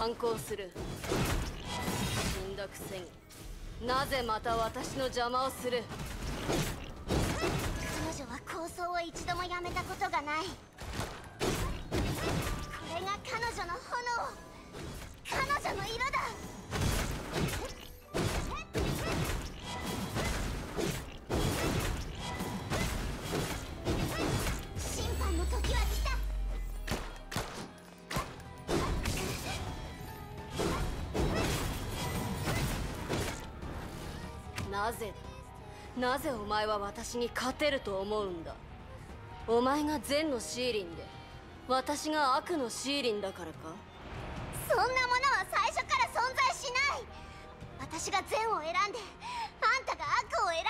反抗する。死んだくせになぜまた私の邪魔をする。彼女は抗争を一度もやめたことがない。これが彼女の炎、彼女の色だ。なぜお前は私に勝てると思うんだ。お前が善のシーリンで私が悪のシーリンだからか。そんなものは最初から存在しない。私が善を選んであんたが悪を選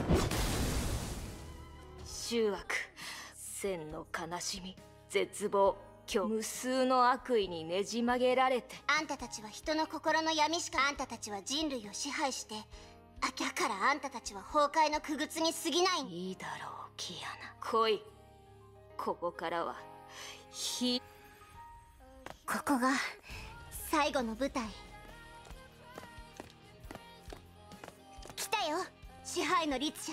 んだだけだ。醜悪、善の悲しみ、絶望、無数の悪意にねじ曲げられて、あんたたちは人の心の闇しか。あんたたちは人類を支配して、あきゃからあんたたちは崩壊の傀儡に過ぎない。いいだろうキアナ、来い。ここからはここが最後の舞台。来たよ支配の律者。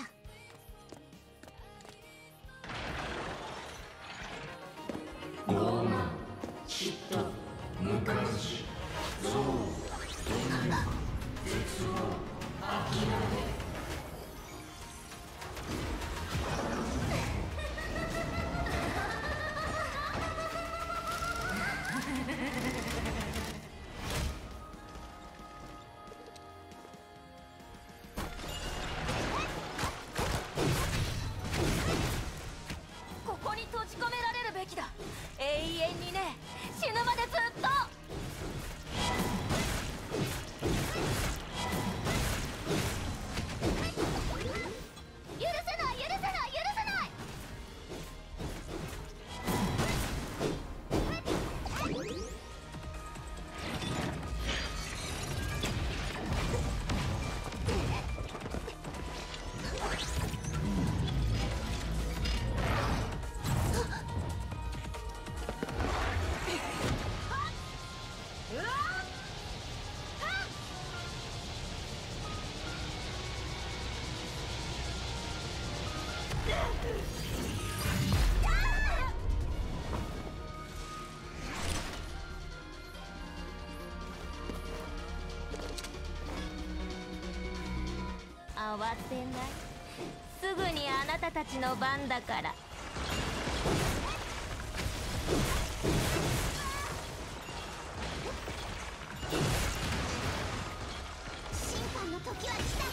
慌てない、すぐにあなたたちの番だから。審判の時は来た。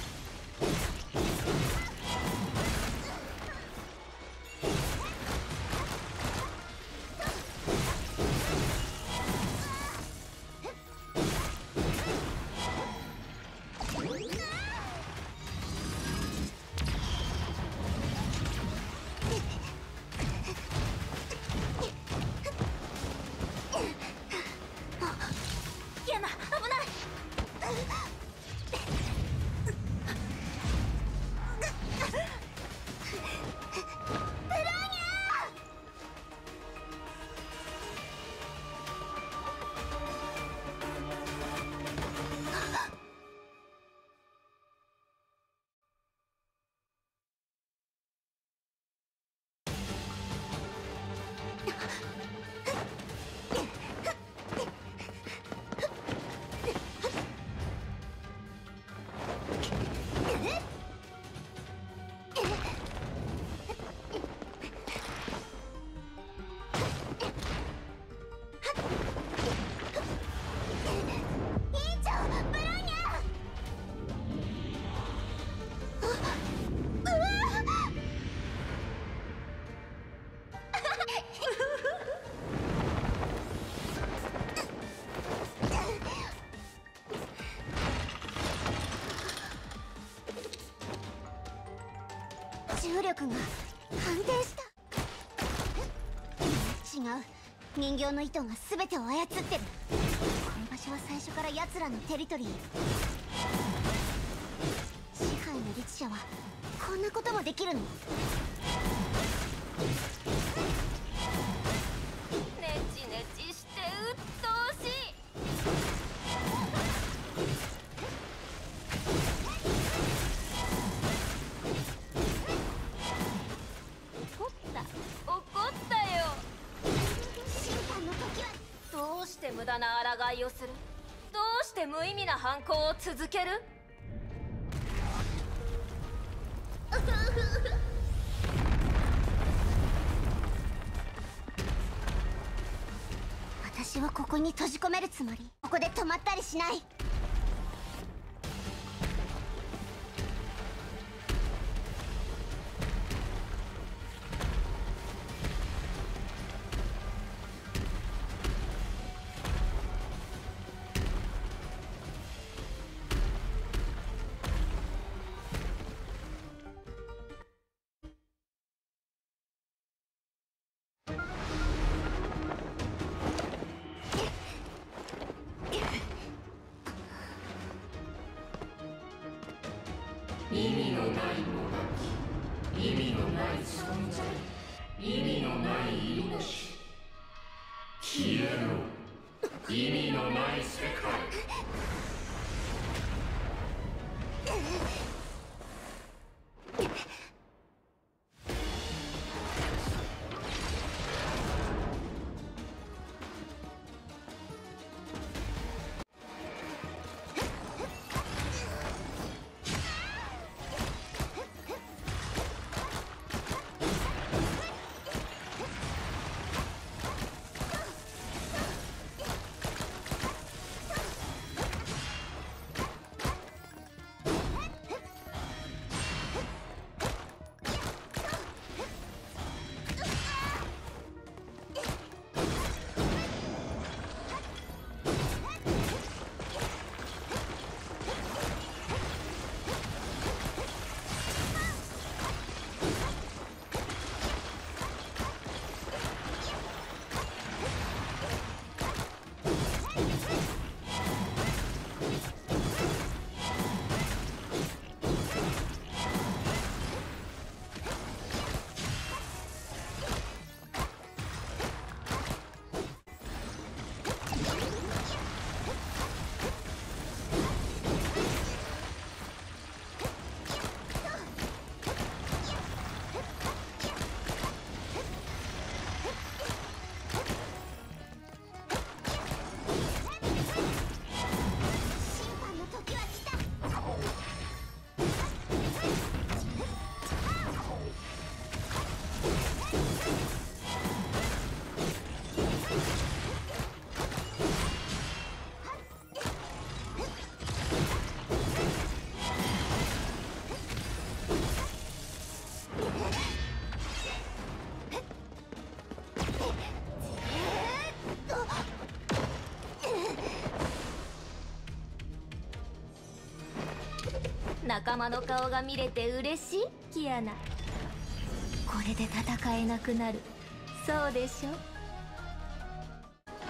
重力が反転した。違う、人形の糸が全てを操ってる。この場所は最初から奴らのテリトリー。支配の律者はこんなこともできるの。愛をする。どうして無意味な反抗を続ける？私はここに閉じ込めるつもり。ここで止まったりしない。仲間の顔が見れて嬉しい、キアナ。これで戦えなくなる。そうでしょ。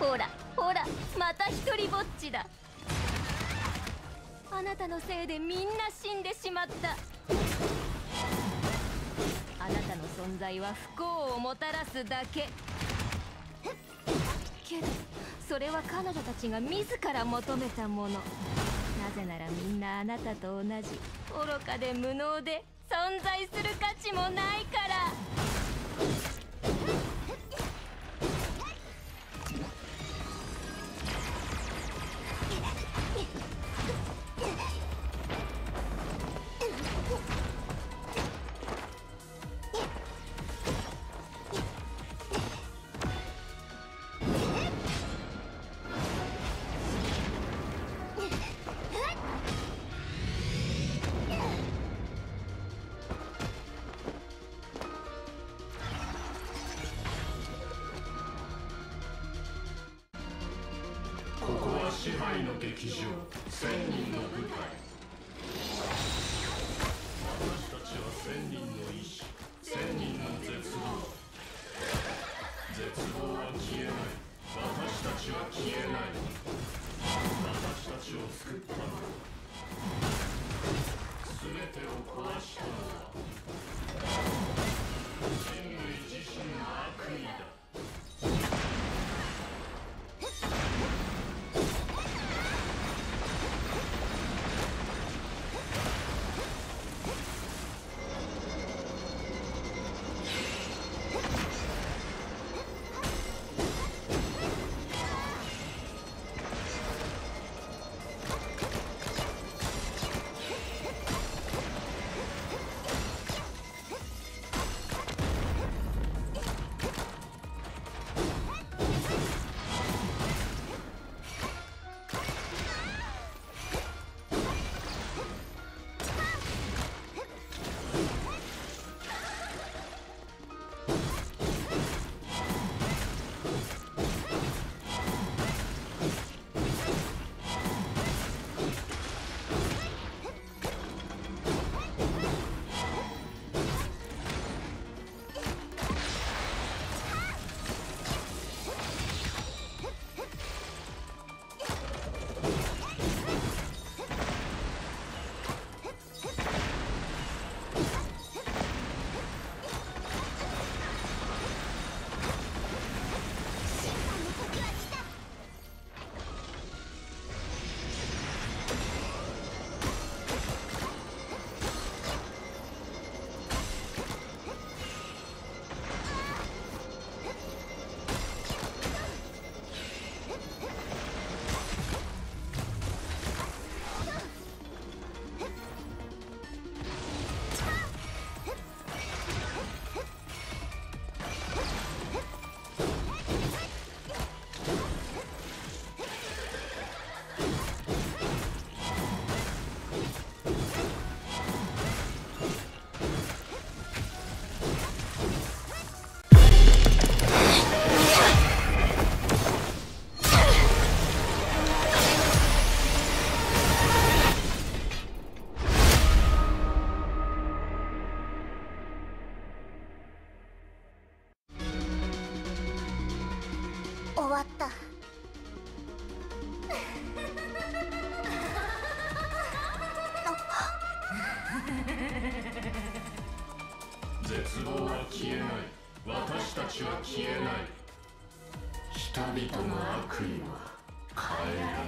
ほらほら、また一人ぼっちだ。あなたのせいでみんな死んでしまった。あなたの存在は不幸をもたらすだけ。けどそれは彼女たちが自ら求めたもの。なぜならみんなあなたと同じ、愚かで無能で存在する価値もないから。支配の劇場、1000人の舞台。私たちは1000人の意志、1000人の絶望。絶望は消えない。私たちは消えない。私たちを救ったのは、全てを壊したのは人類自身の悪意だ。わった。絶望は消えない。私たちは消えない。人々の悪意は変えられない。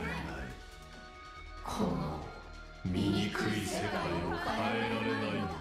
この醜い世界を変えられない。